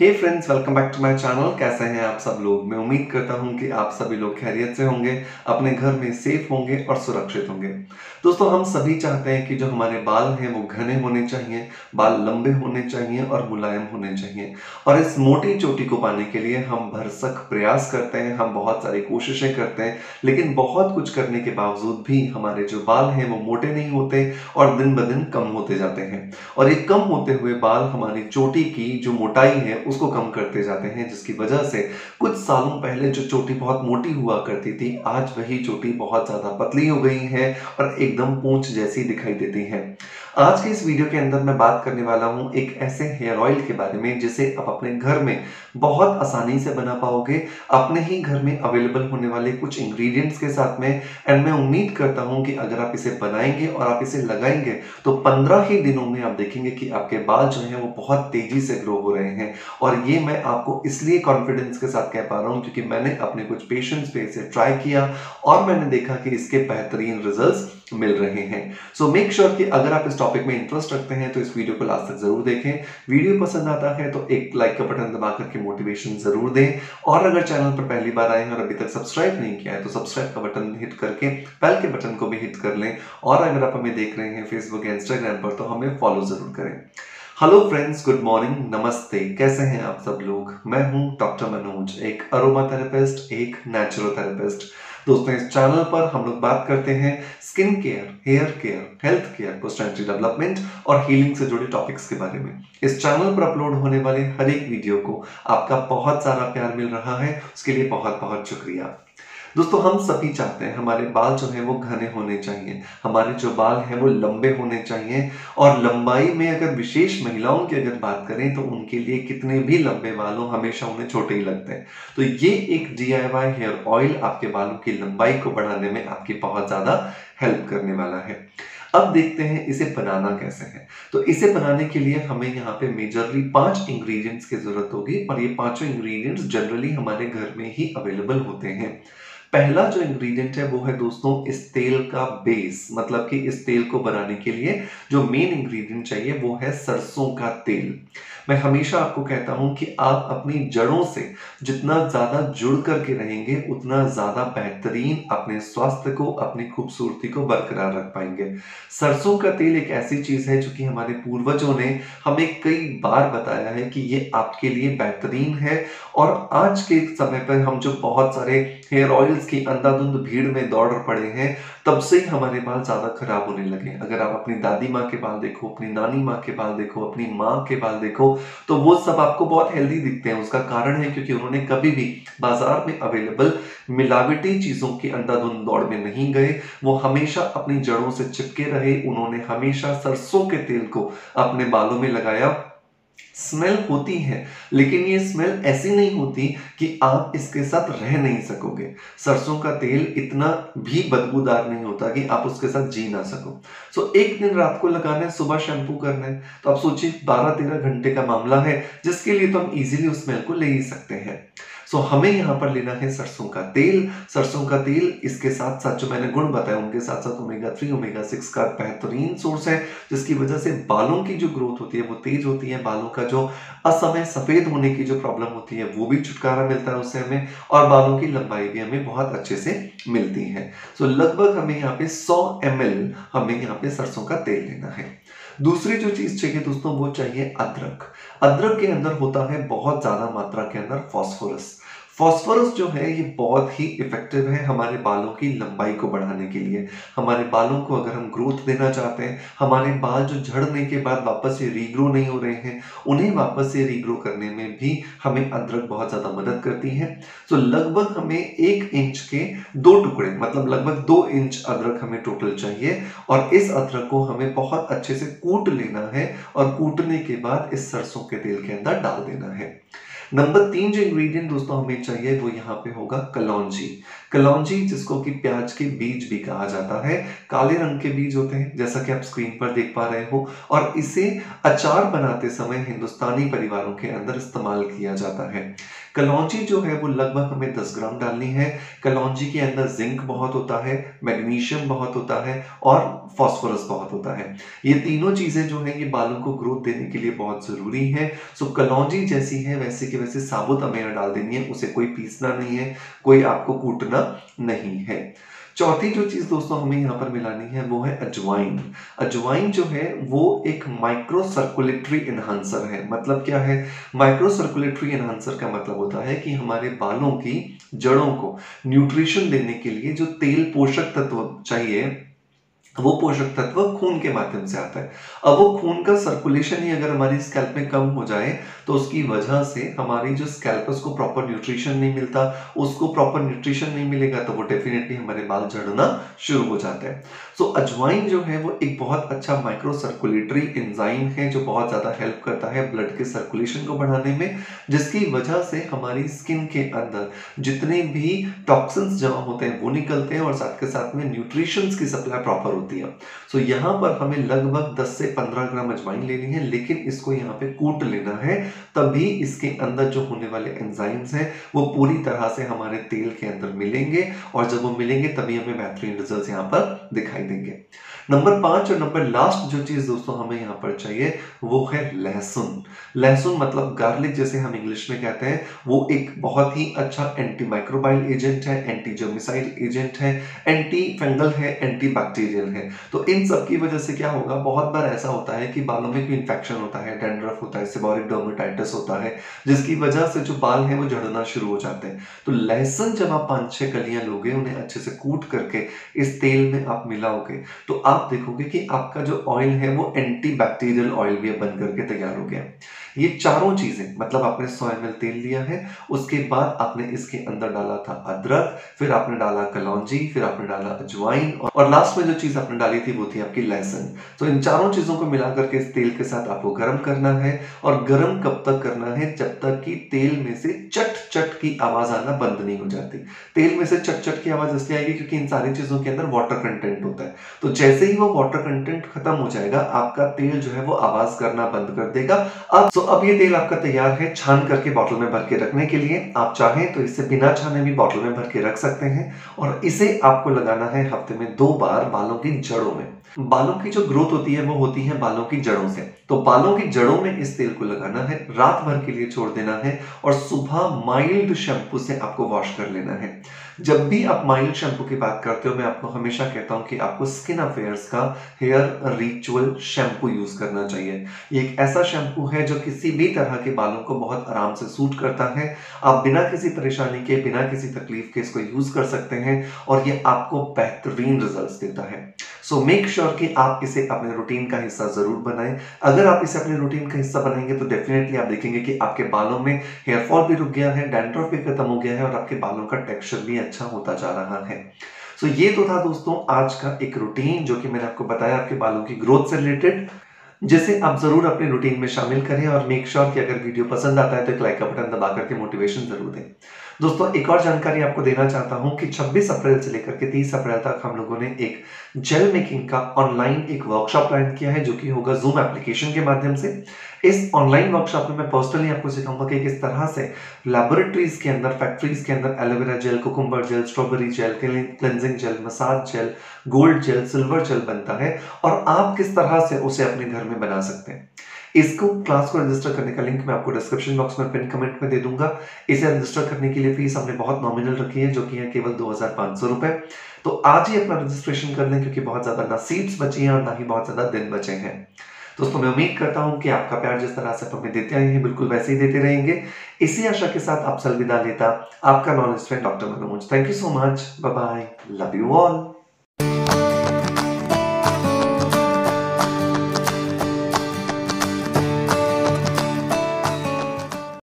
Hey friends, welcome back to my channel. कैसे हैं आप सब लोग? मैं उम्मीद करता हूं कि आप सभी लोग खैरियत से होंगे, अपने घर में सेफ होंगे और सुरक्षित होंगे। दोस्तों, हम सभी चाहते हैं कि जो हमारे बाल हैं वो घने होने चाहिए, बाल लंबे होने चाहिए और मुलायम होने चाहिए। और इस मोटी चोटी को पाने के लिए हम भरसक प्रयास करते हैं, हम बहुत सारी कोशिशें करते हैं, लेकिन बहुत कुछ करने के बावजूद भी हमारे जो बाल हैं वो मोटे नहीं होते और दिन ब दिन कम होते जाते हैं। और ये कम होते हुए बाल हमारी चोटी की जो मोटाई है उसको कम करते जाते हैं, जिसकी वजह से कुछ सालों पहले जो चोटी बहुत मोटी हुआ करती थी, आज वही चोटी बहुत ज्यादा पतली हो गई है और एकदम पूंछ जैसी दिखाई देती है। आज के इस वीडियो के अंदर मैं बात करने वाला हूं एक ऐसे हेयर ऑयल के बारे में जिसे आप अपने घर में बहुत आसानी से बना पाओगे, अपने ही घर में अवेलेबल होने वाले कुछ इंग्रेडिएंट्स के साथ में। एंड मैं उम्मीद करता हूं कि अगर आप इसे बनाएंगे और आप इसे लगाएंगे तो 15 ही दिनों में आप देखेंगे कि आपके बाल जो है वो बहुत तेजी से ग्रो हो रहे हैं। और ये मैं आपको इसलिए कॉन्फिडेंस के साथ कह पा रहा हूं क्योंकि मैंने अपने कुछ पेशेंट्स पे इसे ट्राई किया और मैंने देखा कि इसके बेहतरीन रिजल्ट्स मिल रहे हैं। सो मेक श्योर कि अगर आप इस टॉपिक में इंटरेस्ट रखते हैं तो इस वीडियो को लास्ट तक जरूर देखें। वीडियो पसंद आता है तो एक लाइक का बटन दबा करके मोटिवेशन जरूर दें। और अगर चैनल पर पहली बार आए हैं और अभी तक सब्सक्राइब नहीं किया है तो सब्सक्राइब का बटन हिट करके बेल के बटन को भी हिट कर लें। और अगर आप हमें देख रहे हैं फेसबुक या इंस्टाग्राम पर तो हमें फॉलो जरूर करें। हेलो फ्रेंड्स, गुड मॉर्निंग, नमस्ते। कैसे हैं आप सब लोग? मैं हूं डॉक्टर मनोज, एक अरोमा थेरेपिस्ट, एक नेचुरल थेरेपिस्ट। दोस्तों, इस चैनल पर हम लोग बात करते हैं skin care, hair care, health care, personality development और हीलिंग से जुड़े टॉपिक्स के बारे में। इस चैनल पर अपलोड होने वाले हर एक वीडियो को आपका बहुत सारा प्यार मिल रहा है, उसके लिए बहुत बहुत शुक्रिया। दोस्तों, हम सभी चाहते हैं हमारे बाल जो है वो घने होने चाहिए, हमारे जो बाल हैं वो लंबे होने चाहिए। और लंबाई में अगर विशेष महिलाओं की अगर बात करें तो उनके लिए कितने भी लंबे बाल हो हमेशा उन्हें छोटे ही लगते हैं। तो ये एक DIY हेयर ऑयल आपके बालों की लंबाई को बढ़ाने में आपकी बहुत ज़्यादा हेल्प करने वाला है। अब देखते हैं इसे बनाना कैसे है। तो इसे बनाने के लिए हमें यहाँ पे मेजरली 5 इंग्रेडिएंट्स की जरूरत होगी और ये पांचों इंग्रेडिएंट्स जनरली हमारे घर में ही अवेलेबल होते हैं। पहला जो इंग्रेडिएंट है वो है दोस्तों इस तेल का बेस, मतलब कि इस तेल को बनाने के लिए जो मेन इंग्रेडिएंट चाहिए वो है सरसों का तेल। मैं हमेशा आपको कहता हूं कि आप अपनी जड़ों से जितना ज्यादा जुड़ करके रहेंगे उतना ज्यादा बेहतरीन अपने स्वास्थ्य को, अपनी खूबसूरती को बरकरार रख पाएंगे। सरसों का तेल एक ऐसी चीज है जो कि हमारे पूर्वजों ने हमें कई बार बताया है कि ये आपके लिए बेहतरीन है। और आज के समय पर हम जो बहुत सारे हेयर ऑयल्स की अंधाधुंध भीड़ में दौड़ पड़े हैं, तब से ही हमारे बाल ज्यादा खराब होने लगे। अगर आप अपनी दादी माँ के बाल देखो, अपनी नानी माँ के बाल देखो, अपनी माँ के बाल देखो, तो वो सब आपको बहुत हेल्दी दिखते हैं। उसका कारण है क्योंकि उन्होंने कभी भी बाजार में अवेलेबल मिलावटी चीजों की अंधाधुंध दौड़ में नहीं गए, वो हमेशा अपनी जड़ों से चिपके रहे। उन्होंने हमेशा सरसों के तेल को अपने बालों में लगाया। स्मेल होती है लेकिन ये स्मेल ऐसी नहीं होती कि आप इसके साथ रह नहीं सकोगे। सरसों का तेल इतना भी बदबूदार नहीं होता कि आप उसके साथ जी ना सको। सो एक दिन रात को लगाना है, सुबह शैम्पू करना है, तो आप सोचिए 12-13 घंटे का मामला है, जिसके लिए तो हम इजीली उस स्मेल को ले ही सकते हैं। सो हमें यहाँ पर लेना है सरसों का तेल। सरसों का तेल इसके साथ साथ जो मैंने गुण बताया उनके साथ साथ ओमेगा 3, ओमेगा 6 का बेहतरीन सोर्स है, जिसकी वजह से बालों की जो ग्रोथ होती है वो तेज होती है, बालों का जो असमय सफेद होने की जो प्रॉब्लम होती है वो भी छुटकारा मिलता है उससे हमें, और बालों की लंबाई भी हमें बहुत अच्छे से मिलती है। सो लगभग हमें यहाँ पे 100 ml हमें यहाँ पे सरसों का तेल लेना है। दूसरी जो चीज चाहिए दोस्तों वो चाहिए अदरक। अदरक के अंदर होता है बहुत ज्यादा मात्रा के अंदर फॉस्फोरस। फॉस्फोरस जो है ये बहुत ही इफेक्टिव है हमारे बालों की लंबाई को बढ़ाने के लिए। हमारे बालों को अगर हम ग्रोथ देना चाहते हैं, हमारे बाल जो झड़ने के बाद वापस से रीग्रो नहीं हो रहे हैं, उन्हें वापस से रीग्रो करने में भी हमें अदरक बहुत ज़्यादा मदद करती है। तो लगभग हमें 1 इंच के 2 टुकड़े, मतलब लगभग 2 इंच अदरक हमें टोटल चाहिए। और इस अदरक को हमें बहुत अच्छे से कूट लेना है और कूटने के बाद इस सरसों के तेल के अंदर डाल देना है। नंबर 3 जो इंग्रेडिएंट दोस्तों हमें चाहिए वो यहाँ पे होगा कलौंजी। कलौंजी जिसको कि प्याज के बीज भी कहा जाता है, काले रंग के बीज होते हैं जैसा कि आप स्क्रीन पर देख पा रहे हो, और इसे अचार बनाते समय हिंदुस्तानी परिवारों के अंदर इस्तेमाल किया जाता है। कलौंजी जो है वो लगभग हमें 10 ग्राम डालनी है। कलौंजी के अंदर जिंक बहुत होता है, मैग्नीशियम बहुत होता है और फास्फोरस बहुत होता है। ये तीनों चीजें जो है ये बालों को ग्रोथ देने के लिए बहुत जरूरी है। सो कलौंजी जैसी है वैसे के वैसे साबुत अमेर डाल देनी है, उसे कोई पीसना नहीं है, कोई आपको कूटना नहीं है। चौथी जो चीज दोस्तों हमें यहाँ पर मिलानी है वो है अजवाइन। अजवाइन जो है वो एक माइक्रो सर्कुलेटरी एनहांसर है। मतलब क्या है? माइक्रो सर्कुलेटरी एनहांसर का मतलब होता है कि हमारे बालों की जड़ों को न्यूट्रिशन देने के लिए जो तेल पोषक तत्व चाहिए वो पोषक तत्व खून के माध्यम से आता है। अब वो खून का सर्कुलेशन ही अगर हमारी स्कैल्प में कम हो जाए तो उसकी वजह से हमारी जो स्कैल्प उसको प्रॉपर न्यूट्रिशन नहीं मिलता, उसको प्रॉपर न्यूट्रिशन नहीं मिलेगा तो वो डेफिनेटली हमारे बाल झड़ना शुरू हो जाता है। सो अजवाइन जो है वो एक बहुत अच्छा माइक्रो सर्कुलेटरी एंजाइम है जो बहुत ज़्यादा हेल्प करता है ब्लड के सर्कुलेशन को बढ़ाने में, जिसकी वजह से हमारी स्किन के अंदर जितने भी टॉक्सिन्स जमा होते हैं वो निकलते हैं और साथ के साथ में न्यूट्रिशंस की सप्लाई प्रॉपर होती है। सो यहाँ पर हमें लगभग 10 से 15 ग्राम अजवाइन लेनी है, लेकिन इसको यहाँ पे कूट लेना है, तभी इसके अंदर जो होने वाले एंजाइम्स हैं वो पूरी तरह से हमारे तेल के अंदर मिलेंगे और जब वो मिलेंगे तभी हमें बेहतरीन रिजल्ट्स यहाँ पर दिखाई देंगे। नंबर 5 और नंबर लास्ट जो चीज दोस्तों हमें यहाँ पर चाहिए वो है लहसुन। लहसुन मतलब गार्लिक जैसे हम इंग्लिश में कहते हैं, वो एक बहुत ही अच्छा एंटी माइक्रोबाइल एजेंट है, एंटी जर्मिसाइड एजेंट है, एंटी फंगल है, एंटी बैक्टीरियल है। तो इन सब की वजह से क्या होगा, बहुत बार ऐसा होता है कि बालों में कोई इन्फेक्शन होता है, डैंड्रफ होता है, सेबोरिक डर्मेटाइटिस होता है, जिसकी वजह से जो बाल हैं वो झड़ना शुरू हो जाते हैं। तो लहसुन जब आप 5-6 कलियां लोगे, उन्हें अच्छे से कूट करके इस तेल में आप मिलाओगे तो आप देखोगे कि आपका जो ऑयल है वो एंटी बैक्टीरियल ऑयल भी बन करके तैयार हो गया। ये चारों चीजें, मतलब आपने 100 ml तेल लिया है, उसके बाद आपने इसके अंदर डाला था अदरक, फिर आपने डाला कलौंजी, फिर आपने डाला अजवाइन और लास्ट में जो चीज आपने डाली थी वो थी आपकी लहसुन। तो इन चारों चीजों को मिला करके इस तेल के साथ आपको गर्म करना है, और गर्म कब तक करना है, जब तक कि तेल में से चट चट की आवाज आना बंद नहीं हो जाती। तेल में से चट चट की आवाज इसलिए आएगी क्योंकि इन सारी चीजों के अंदर वाटर कंटेंट होता है। तो जैसे ही वो वाटर कंटेंट खत्म हो जाएगा, आपका तेल जो है वो आवाज करना बंद कर देगा। अब ये तेल आपका तैयार है छान करके बॉटल में भर के रखने के लिए। आप चाहें तो इसे बिना छाने भी बॉटल में भर के रख सकते हैं, और इसे आपको लगाना है हफ्ते में 2 बार बालों की जड़ों में। बालों की जो ग्रोथ होती है वो होती है बालों की जड़ों से, तो बालों की जड़ों में इस तेल को लगाना है, रात भर के लिए छोड़ देना है और सुबह माइल्ड शैम्पू से आपको वॉश कर लेना है। जब भी आप माइल्ड शैम्पू की बात करते हो, मैं आपको हमेशा कहता हूं कि आपको स्किन अफेयर्स का हेयर रिचुअल शैम्पू यूज करना चाहिए। ये एक ऐसा शैम्पू है जो किसी भी तरह के बालों को बहुत आराम से सूट करता है। आप बिना किसी परेशानी के, बिना किसी तकलीफ के इसको यूज कर सकते हैं और ये आपको बेहतरीन रिजल्ट्स देता है। सो मेक श्योर कि आप इसे अपने रूटीन का हिस्सा जरूर बनाएं। अगर आप इसे अपने रूटीन का हिस्सा बनाएंगे तो डेफिनेटली आप देखेंगे कि आपके बालों में हेयरफॉल भी रुक गया है, डैंड्रफ भी खत्म हो गया है और आपके बालों का टेक्सचर भी अच्छा होता जा रहा है। सो ये तो था दोस्तों आज का एक रूटीन जो कि मैंने आपको बताया आपके बालों की ग्रोथ से रिलेटेड, जिसे आप जरूर अपने रूटीन में शामिल करें। और मेक श्योर कि अगर वीडियो पसंद आता है तो एक लाइक का बटन दबा करके मोटिवेशन जरूर दें। दोस्तों एक और जानकारी आपको देना चाहता हूं कि 26 अप्रैल से लेकर के 30 अप्रैल तक हम लोगों ने एक जेल मेकिंग का ऑनलाइन एक वर्कशॉप प्लान किया है, जो कि होगा जूम एप्लीकेशन के माध्यम से। इस ऑनलाइन वर्कशॉप में मैं पर्सनली आपको सिखाऊंगा कि किस तरह से लैबोरेटरीज के अंदर, फैक्ट्रीज के अंदर aloe vera gel, cucumber gel, strawberry gel, cleansing gel, massage gel, gold gel, silver gel बनता है और आप किस तरह से उसे अपने घर में बना सकते हैं। इसको क्लास को रजिस्टर करने का लिंक मैं आपको डिस्क्रिप्शन बॉक्स में पिन कमेंट में दे दूंगा। इसे रजिस्टर करने के लिए फीस हमने बहुत नॉमिनल रखी है, जो कि है केवल 2500 रुपए। तो आज ही अपना रजिस्ट्रेशन कर लें, क्योंकि बहुत ज्यादा ना सीट्स बची हैं और ना ही बहुत ज्यादा दिन बचे हैं। दोस्तों मैं उम्मीद करता हूं कि आपका प्यार जिस तरह से हमें देते आए हैं बिल्कुल वैसे ही देते रहेंगे। इसी आशा के साथ आपसे अलविदा लेता आपका knowledge friend doctor Manoj. Thank you so much, bye bye, love you all.